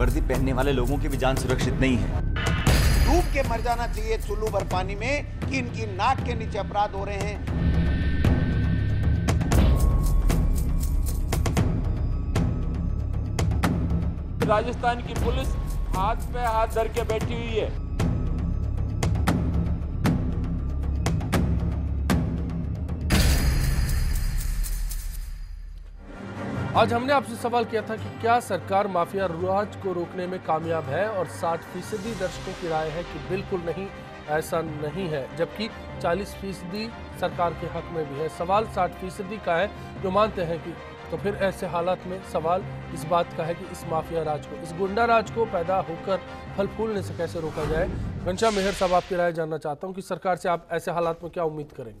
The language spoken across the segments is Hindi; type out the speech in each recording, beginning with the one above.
वर्दी पहनने वाले लोगों की भी जान सुरक्षित नहीं है। डूब के मर जाना चाहिए सुल्लू भर पानी में कि इनकी नाक के नीचे अपराध हो रहे हैं। राजस्थान की पुलिस हाथ पे हाथ धर के बैठी हुई है। आज हमने आपसे सवाल किया था कि क्या सरकार माफिया राज को रोकने में कामयाब है और 60% दर्शकों की राय है कि बिल्कुल नहीं, ऐसा नहीं है, जबकि 40% सरकार के हक में भी है। सवाल 60% का है जो मानते हैं कि, तो फिर ऐसे हालात में सवाल इस बात का है कि इस माफिया राज को, इस गुंडा राज को पैदा होकर फल फूलने से कैसे रोका जाए। घनश्याम मेहर साहब, आपकी राय जानना चाहता हूं कि सरकार से आप ऐसे हालात में क्या उम्मीद करेंगे?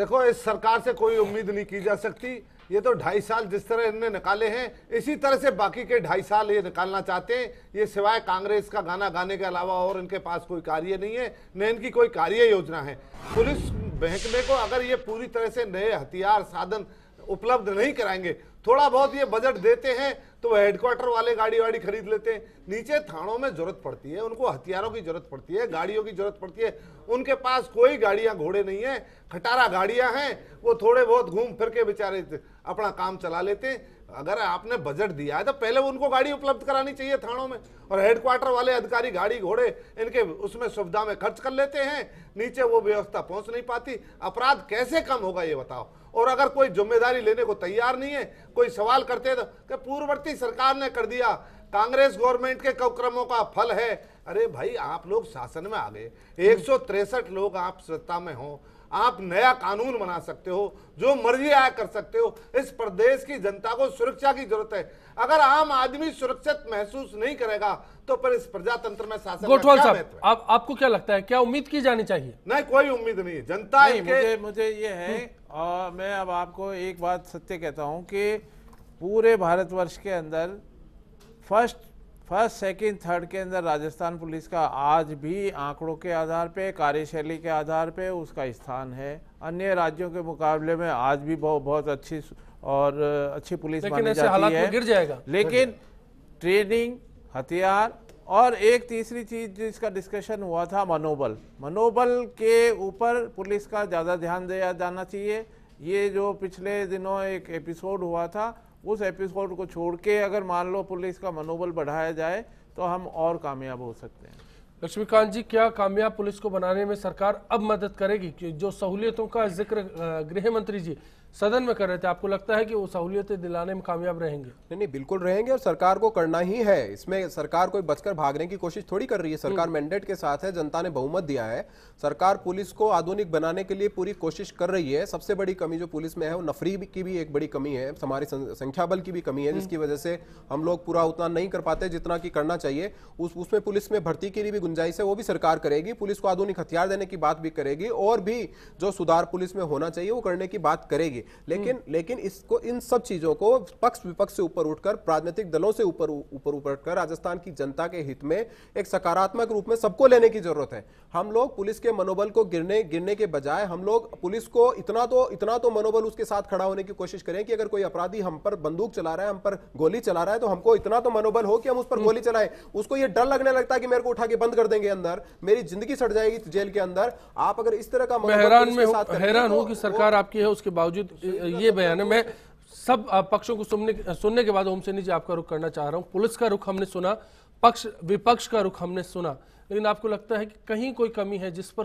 देखो, इस सरकार से कोई उम्मीद नहीं की जा सकती। ये तो 2.5 साल जिस तरह इनने निकाले हैं, इसी तरह से बाकी के 2.5 साल ये निकालना चाहते हैं। ये सिवाय कांग्रेस का गाना गाने के अलावा और इनके पास कोई कार्य नहीं है, न इनकी कोई कार्य योजना है। पुलिस महकमे को अगर ये पूरी तरह से नए हथियार साधन उपलब्ध नहीं कराएंगे, थोड़ा बहुत ये बजट देते हैं तो हेडक्वार्टर वाले गाड़ी वाड़ी खरीद लेते हैं। नीचे थानों में जरूरत पड़ती है, उनको हथियारों की जरूरत पड़ती है, गाड़ियों की जरूरत पड़ती है। उनके पास कोई गाड़ियां घोड़े नहीं है, खटारा गाड़ियां हैं, वो थोड़े बहुत घूम फिर के बेचारे अपना काम चला लेते हैं। अगर आपने बजट दिया है तो पहले उनको गाड़ी उपलब्ध करानी चाहिए थानों में, और हेडक्वार्टर वाले अधिकारी गाड़ी घोड़े इनके उसमें सुविधा में खर्च कर लेते हैं। नीचे वो व्यवस्था पहुंच नहीं पाती। अपराध कैसे कम होगा ये बताओ। और अगर कोई जिम्मेदारी लेने को तैयार नहीं है, कोई सवाल करते हैं तो पूर्ववर्ती सरकार ने कर दिया, कांग्रेस गवर्नमेंट के कुकर्मों का फल है। अरे भाई, आप लोग शासन में आ गए, 163 लोग आप सत्ता में हो, आप नया कानून बना सकते हो, जो मर्जी आया कर सकते हो। इस प्रदेश की जनता को सुरक्षा की जरूरत है। अगर आम आदमी सुरक्षित महसूस नहीं करेगा तो फिर इस प्रजातंत्र में शासन गोठवाल साहब, आपको क्या लगता है, क्या उम्मीद की जानी चाहिए? नहीं, कोई उम्मीद नहीं है जनता। मुझे ये है, और मैं अब आपको एक बात सत्य कहता हूँ कि पूरे भारतवर्ष के अंदर फर्स्ट, सेकंड, थर्ड के अंदर राजस्थान पुलिस का आज भी आंकड़ों के आधार पे, कार्यशैली के आधार पे उसका स्थान है। अन्य राज्यों के मुकाबले में आज भी बहुत अच्छी और अच्छी पुलिस मानी जाती है। गिर जाएगा, लेकिन ट्रेनिंग, हथियार और एक तीसरी चीज जिसका डिस्कशन हुआ था, मनोबल के ऊपर पुलिस का ज़्यादा ध्यान दिया जाना चाहिए। ये जो पिछले दिनों एक एपिसोड हुआ था, उस एपिसोड को छोड़ के अगर मान लो पुलिस का मनोबल बढ़ाया जाए तो हम और कामयाब हो सकते हैं। लक्ष्मीकांत जी, क्या कामयाब पुलिस को बनाने में सरकार अब मदद करेगी? कि जो सहूलियतों का जिक्र गृह मंत्री जी सदन में कर रहे थे, आपको लगता है कि वो सहूलियतें दिलाने में कामयाब रहेंगे? नहीं, बिल्कुल रहेंगे, और सरकार को करना ही है। इसमें सरकार कोई बचकर भागने की कोशिश थोड़ी कर रही है। सरकार मैंडेट के साथ है, जनता ने बहुमत दिया है। सरकार पुलिस को आधुनिक बनाने के लिए पूरी कोशिश कर रही है। सबसे बड़ी कमी जो पुलिस में है वो नफरी की भी एक बड़ी कमी है, हमारी संख्या बल की भी कमी है, जिसकी वजह से हम लोग पूरा उतना नहीं कर पाते जितना कि करना चाहिए। उसमें पुलिस में भर्ती के लिए भी गुंजाइश है, वो भी सरकार करेगी। पुलिस को आधुनिक हथियार देने की बात भी करेगी, और भी जो सुधार पुलिस में होना चाहिए वो करने की बात करेगी। लेकिन इसको, इन सब चीजों को पक्ष विपक्ष से ऊपर उठकर, राजनीतिक दलों से ऊपर उठकर राजस्थान की जनता के हित में एक सकारात्मक रूप में सबको लेने की जरूरत है। हम लोग पुलिस के मनोबल को गिरने के बजाय हम लोग पुलिस को इतना तो मनोबल उसके साथ खड़ा होने की कोशिश करें कि अगर कोई अपराधी हम पर बंदूक चला रहा है, हम पर गोली चला रहा है, तो हमको इतना तो मनोबल हो कि हम उस पर गोली चलाएं। उसको यह डर लगने लगता है कि मेरे को उठा के बंद कर देंगे अंदर, मेरी जिंदगी सट जाएगी जेल के अंदर। आप अगर इस तरह का हैरान हो कि सरकार आपकी है, उसके बावजूद ये बयान है। मैं सब पक्षों को सुनने के बाद ओम सैनी जी आपका रुख करना चाह रहा हूं। पुलिस का रुख हमने सुना, पक्ष विपक्ष का रुख हमने सुना, लेकिन आपको लगता है कि कहीं कोई कमी है जिस पर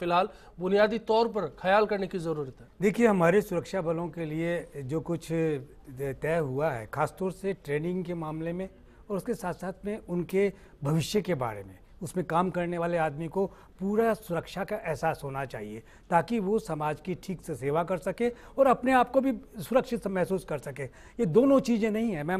फिलहाल बुनियादी तौर पर ख्याल करने की जरूरत है? देखिए, हमारे सुरक्षा बलों के लिए जो कुछ तय हुआ है, खासतौर से ट्रेनिंग के मामले में, और उसके साथ साथ में उनके भविष्य के बारे में, उसमें काम करने वाले आदमी को पूरा सुरक्षा का एहसास होना चाहिए, ताकि वो समाज की ठीक से सेवा कर सके और अपने आप को भी सुरक्षित महसूस कर सके। ये दोनों चीज़ें नहीं है। मैं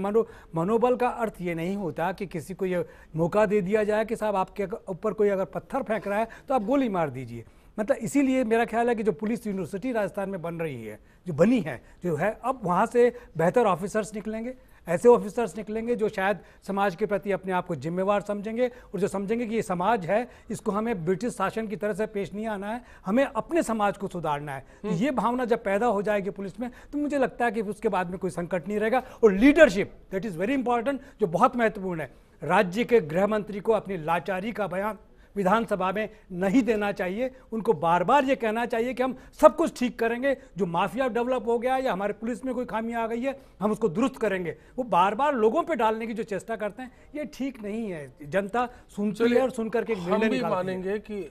मनोबल का अर्थ ये नहीं होता कि किसी को ये मौका दे दिया जाए कि साहब आपके ऊपर कोई अगर पत्थर फेंक रहा है तो आप गोली मार दीजिए। मतलब इसीलिए मेरा ख्याल है कि जो पुलिस यूनिवर्सिटी राजस्थान में बन रही है, जो बनी है, जो है, अब वहाँ से बेहतर ऑफिसर्स निकलेंगे, ऐसे ऑफिसर्स निकलेंगे जो शायद समाज के प्रति अपने आप को जिम्मेवार समझेंगे और जो समझेंगे कि ये समाज है, इसको हमें ब्रिटिश शासन की तरह से पेश नहीं आना है, हमें अपने समाज को सुधारना है। तो ये भावना जब पैदा हो जाएगी पुलिस में तो मुझे लगता है कि उसके बाद में कोई संकट नहीं रहेगा। और leadership that is very important, जो बहुत महत्वपूर्ण है। राज्य के गृह मंत्री को अपनी लाचारी का बयान विधानसभा में नहीं देना चाहिए। उनको बार बार ये कहना चाहिए कि हम सब कुछ ठीक करेंगे, जो माफिया डेवलप हो गया है या हमारे पुलिस में कोई खामी आ गई है हम उसको दुरुस्त करेंगे। वो बार बार लोगों पे डालने की जो चेष्टा करते हैं ये ठीक नहीं है। जनता सुनती है और सुनकर के हम भी मानेंगे कि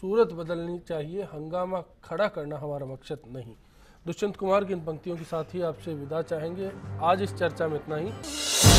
सूरत बदलनी चाहिए, हंगामा खड़ा करना हमारा मकसद नहीं। दुष्यंत कुमार की इन पंक्तियों के साथ ही आपसे विदा चाहेंगे। आज इस चर्चा में इतना ही।